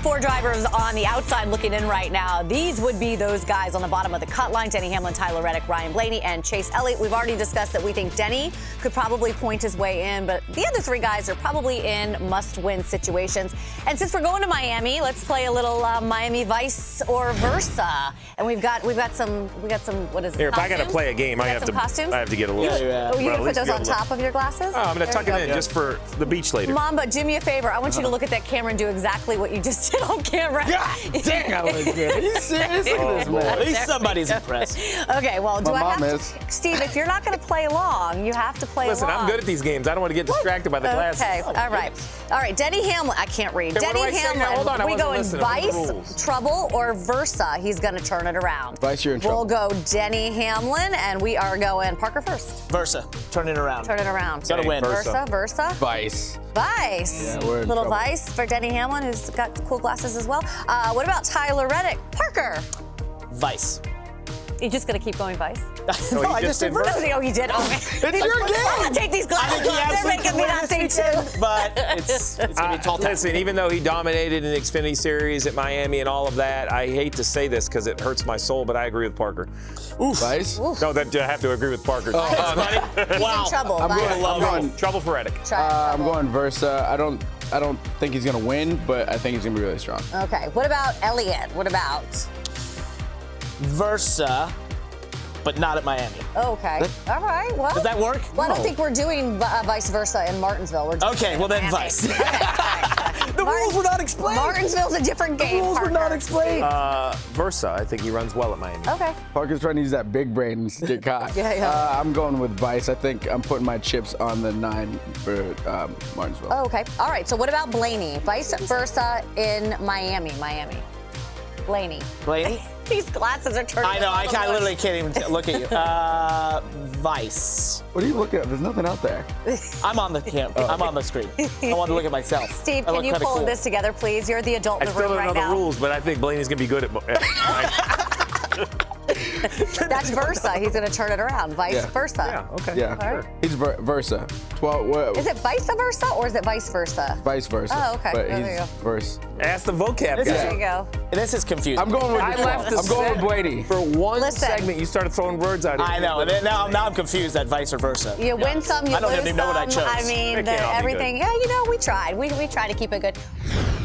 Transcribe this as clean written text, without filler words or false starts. top four drivers on the outside looking in right now. These would be those guys on the bottom of the cut line: Denny Hamlin, Tyler Reddick, Ryan Blaney, and Chase Elliott. We've already discussed that we think Denny could probably point his way in, but the other three guys are probably in must-win situations. And since we're going to Miami, let's play a little Miami Vice or Versa. And we've got some. What is it? Here, if costumes? I got to play a game, I have to get a little. Yeah. Oh, you gonna put those on top of your glasses? Oh, I'm gonna tuck them in just for the beach later. Mamba, do me a favor. I want you to look at that camera and do exactly what you just did on camera. God dang, I look good. Are you serious? At least somebody's impressed. Okay, well, do I have to, Steve, if you're not going to play along, you have to play along. Listen, I'm good at these games. I don't want to get distracted by the glasses. Okay, all right. All right, Denny Hamlin. I can't read. Hey, Denny Hamlin. Hold on, we go in Vice, Trouble, or Versa. He's going to turn it around. Vice, you're in trouble. We'll go Denny Hamlin, and we are going Parker first. Versa. Turn it around. Turn it around. Got to win. Versa. Vice. Vice. Yeah, we're in little trouble. Vice for Denny Hamlin, who's got cool glasses as well. What about Tyler Reddick? Parker. Vice. You're just going to keep going Vice? No, I just did Versa. Oh, you did? Okay. It's your game. I'm going to take these glasses off. They're making me not say two. But it's going to be tall. Listen, even though he dominated in the Xfinity Series at Miami and all of that, I hate to say this because it hurts my soul, but I agree with Parker. Oof. Vice? Oof. No, I have to agree with Parker. Wow. I'm going Trouble for Reddick. I'm going Versa. I don't think he's going to win, but I think he's going to be really strong. Okay. What about Elliott? What about Versa, but not at Miami? Okay. All right. Well, does that work? Well, I don't think we're doing Vice Versa in Martinsville. We're doing then Vice. The rules were not explained. Martinsville's a different game. The rules were not explained. Versa, I think he runs well at Miami. Okay. Parker's trying to use that big brain and get caught. Yeah. I'm going with Vice. I think I'm putting my chips on the 9 for Martinsville. Oh, okay. All right. So what about Blaney? Vice Versa in Miami. Blaney. These glasses are turning. I know. I literally can't even look at you. Vice. What are you looking at? There's nothing out there. I'm on the camp. I'm on the screen. I want to look at myself. Steve, can you pull this together, please? You're the adult in the room right now. I still don't know the rules, but I think Blaney's gonna be good at. That's Versa. He's gonna turn it around. Vice Versa. Yeah. Okay. Yeah. All right. He's Versa. 12. What? Is it Vice Versa or is it Vice Versa? Vice Versa. Oh, okay. But there you go. Verse. Ask the vocab guy. There you go. This is confusing. I'm going with Blaney. For one segment, you started throwing words out. I know. And now I'm confused at Vice or Versa. You win some, you lose some. I don't even know what I chose. I mean, everything. Yeah, you know, we tried. We try to keep it good.